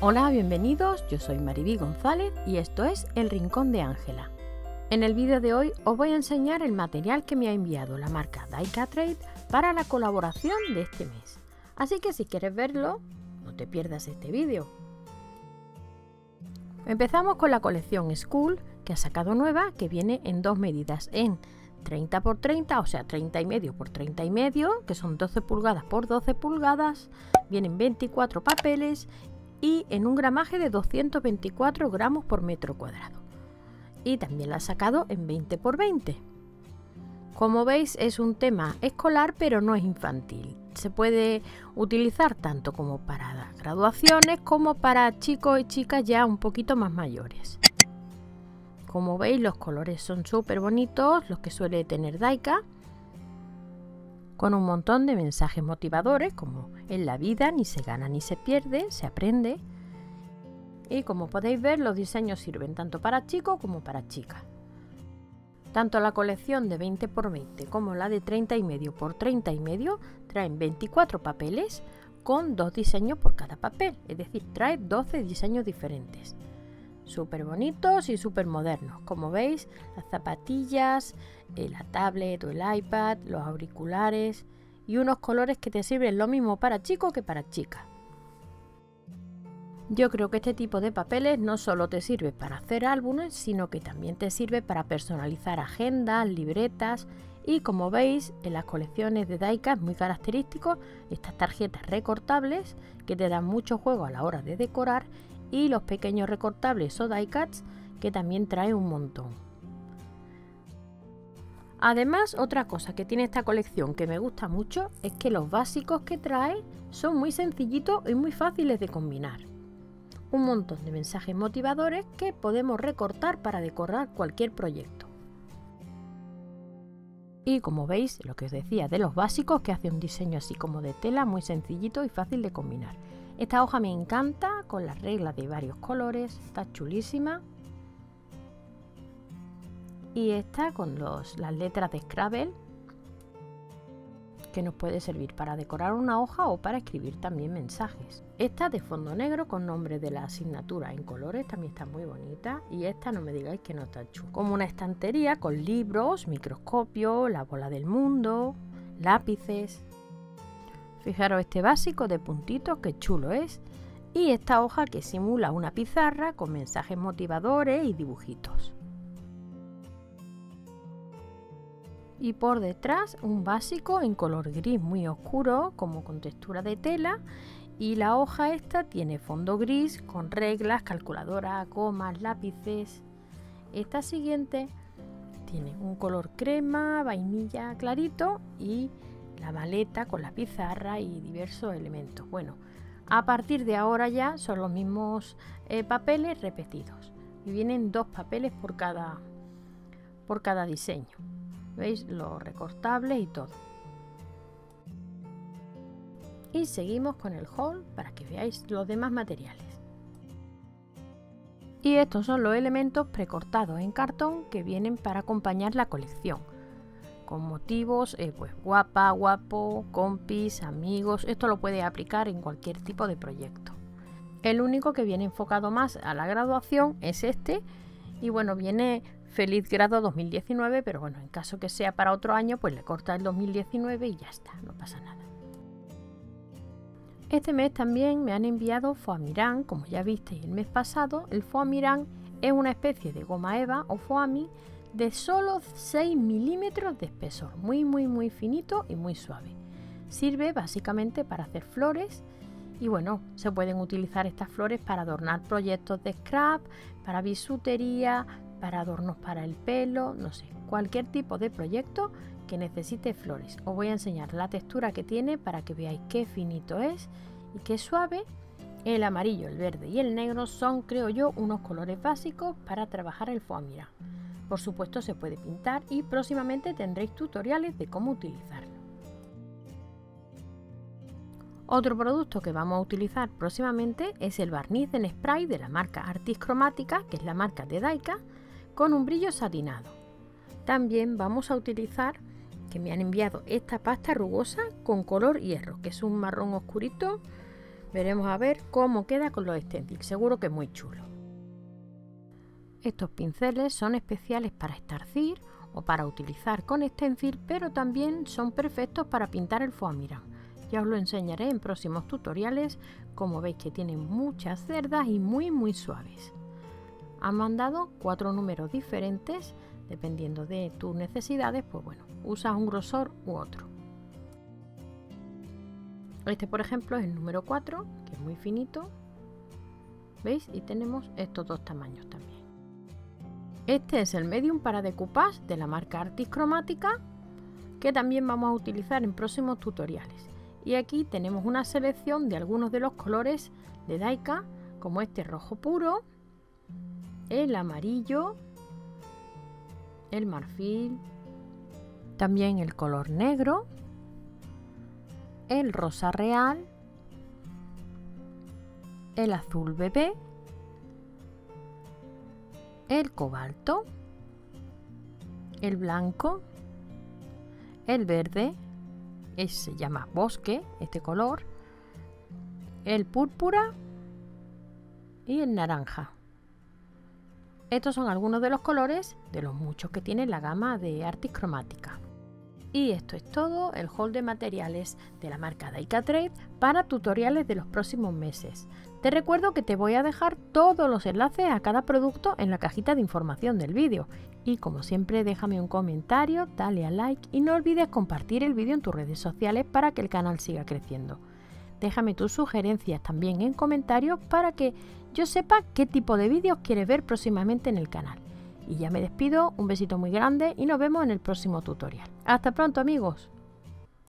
Hola, bienvenidos, yo soy Maribí González y esto es El Rincón de Ángela. En el vídeo de hoy os voy a enseñar el material que me ha enviado la marca Dayka Trade para la colaboración de este mes. Así que si quieres verlo, no te pierdas este vídeo. Empezamos con la colección School, que ha sacado nueva, que viene en dos medidas, en 30 x 30, o sea 30,5 x 30,5, que son 12 pulgadas por 12 pulgadas, vienen 24 papeles y en un gramaje de 224 gramos por metro cuadrado. Y también la ha sacado en 20 x 20. Como veis, es un tema escolar, pero no es infantil. Se puede utilizar tanto como para graduaciones como para chicos y chicas ya un poquito más mayores. Como veis, los colores son súper bonitos, los que suele tener Dayka, con un montón de mensajes motivadores, como en la vida ni se gana ni se pierde, se aprende. Y como podéis ver, los diseños sirven tanto para chicos como para chicas. Tanto la colección de 20 x 20 como la de 30,5 x 30,5 traen 24 papeles con 2 diseños por cada papel, es decir, trae 12 diseños diferentes. Súper bonitos y súper modernos. Como veis, las zapatillas, la tablet o el iPad, los auriculares y unos colores que te sirven lo mismo para chico que para chica. Yo creo que este tipo de papeles no solo te sirve para hacer álbumes, sino que también te sirve para personalizar agendas, libretas y, como veis, en las colecciones de Dayka es muy característico estas tarjetas recortables que te dan mucho juego a la hora de decorar, y los pequeños recortables o die-cuts, que también trae un montón. Además, otra cosa que tiene esta colección que me gusta mucho es que los básicos que trae son muy sencillitos y muy fáciles de combinar. Un montón de mensajes motivadores que podemos recortar para decorar cualquier proyecto. Y como veis, lo que os decía de los básicos, que hace un diseño así como de tela muy sencillito y fácil de combinar. Esta hoja me encanta, con las reglas de varios colores, está chulísima. Y esta con las letras de Scrabble, que nos puede servir para decorar una hoja o para escribir también mensajes. Esta de fondo negro con nombre de la asignatura en colores también está muy bonita. Y esta no me digáis que no está chula. Como una estantería con libros, microscopio, la bola del mundo, lápices. Fijaros este básico de puntitos, que chulo es. Y esta hoja que simula una pizarra con mensajes motivadores y dibujitos. Y por detrás un básico en color gris muy oscuro, como con textura de tela. Y la hoja esta tiene fondo gris con reglas, calculadora, gomas, lápices. Esta siguiente tiene un color crema, vainilla clarito y la maleta con la pizarra y diversos elementos. Bueno, a partir de ahora ya son los mismos papeles repetidos y vienen 2 papeles por cada diseño. ¿Veis? Los recortables y todo. Y seguimos con el haul para que veáis los demás materiales. Y estos son los elementos precortados en cartón que vienen para acompañar la colección. Con motivos, pues guapa, guapo, compis, amigos. Esto lo puedes aplicar en cualquier tipo de proyecto. El único que viene enfocado más a la graduación es este. Y bueno, viene feliz grado 2019, pero bueno, en caso que sea para otro año, pues le corta el 2019 y ya está, no pasa nada. Este mes también me han enviado Foamiran, como ya visteis el mes pasado. El Foamiran es una especie de goma eva o foami de solo 6 milímetros de espesor, muy finito y muy suave. Sirve básicamente para hacer flores y bueno, se pueden utilizar estas flores para adornar proyectos de scrap, para bisutería, para adornos para el pelo, no sé, cualquier tipo de proyecto que necesite flores. Os voy a enseñar la textura que tiene para que veáis qué finito es y qué suave. El amarillo, el verde y el negro son, creo yo, unos colores básicos para trabajar el foamiran. Por supuesto, se puede pintar y próximamente tendréis tutoriales de cómo utilizarlo. Otro producto que vamos a utilizar próximamente es el barniz en spray de la marca Artis Cromática, que es la marca de Dayka, con un brillo satinado. También vamos a utilizar, que me han enviado esta pasta rugosa con color hierro, que es un marrón oscurito Veremos a ver cómo queda con los estéticos, seguro que es muy chulo. Estos pinceles son especiales para estarcir o para utilizar con stencil, pero también son perfectos para pintar el foamiran. Ya os lo enseñaré en próximos tutoriales, como veis que tienen muchas cerdas y muy suaves. Han mandado 4 números diferentes, dependiendo de tus necesidades, pues bueno, usas un grosor u otro. Este por ejemplo es el número 4, que es muy finito, ¿veis? Y tenemos estos dos tamaños también. Este es el medium para decoupage de la marca Artis Cromática, que también vamos a utilizar en próximos tutoriales. Y aquí tenemos una selección de algunos de los colores de Dayka, como este rojo puro, el amarillo, el marfil, también el color negro, el rosa real, el azul bebé, el cobalto, el blanco, el verde, ese se llama bosque, este color, el púrpura y el naranja. Estos son algunos de los colores de los muchos que tiene la gama de Artis Cromática. Y esto es todo el haul de materiales de la marca Dayka Trade para tutoriales de los próximos meses. Te recuerdo que te voy a dejar todos los enlaces a cada producto en la cajita de información del vídeo. Y como siempre, déjame un comentario, dale a like y no olvides compartir el vídeo en tus redes sociales para que el canal siga creciendo. Déjame tus sugerencias también en comentarios para que yo sepa qué tipo de vídeos quieres ver próximamente en el canal. Y ya me despido, un besito muy grande y nos vemos en el próximo tutorial. ¡Hasta pronto, amigos!